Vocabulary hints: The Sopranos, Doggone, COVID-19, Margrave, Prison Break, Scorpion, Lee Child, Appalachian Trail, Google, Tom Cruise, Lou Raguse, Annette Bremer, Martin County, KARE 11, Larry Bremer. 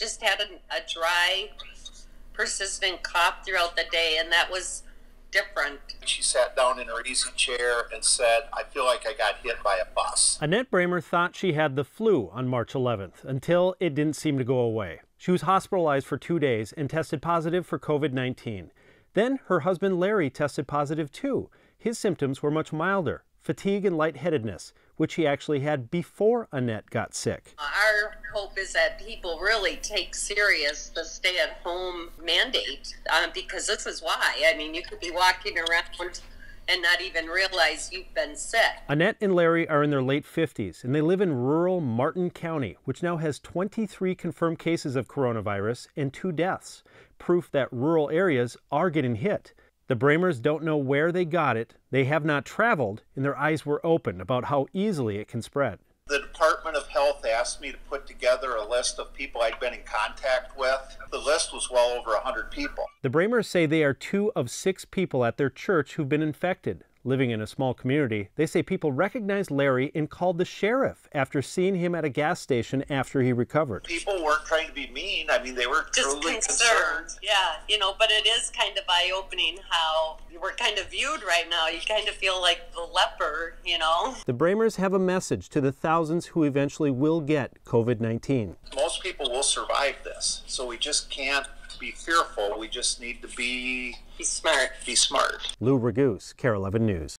just had a dry, persistent cough throughout the day, and that was different. She sat down in her easy chair and said, "I feel like I got hit by a bus." Annette Bremer thought she had the flu on March 11th until it didn't seem to go away. She was hospitalized for 2 days and tested positive for COVID-19. Then her husband Larry tested positive too. His symptoms were much milder, fatigue and lightheadedness, which he actually had before Annette got sick. Our hope is that people really take serious the stay-at-home mandate, because this is why. I mean, you could be walking around and not even realize you've been sick. Annette and Larry are in their late 50s, and they live in rural Martin County, which now has 23 confirmed cases of coronavirus and 2 deaths, proof that rural areas are getting hit. The Bremers don't know where they got it, they have not traveled, and their eyes were open about how easily it can spread. The Department of Health asked me to put together a list of people I'd been in contact with. The list was well over 100 people. The Bremers say they are 2 of 6 people at their church who've been infected. Living in a small community, they say people recognized Larry and called the sheriff after seeing him at a gas station after he recovered. People weren't trying to be mean. I mean, they were truly concerned. Yeah, you know, but it is kind of eye-opening how we're kind of viewed right now. You kind of feel like the leper, you know. The Bremers have a message to the thousands who eventually will get COVID-19. Most people will survive this, so we just can't be fearful. We just need to be smart. Lou Raguse, KARE 11 News.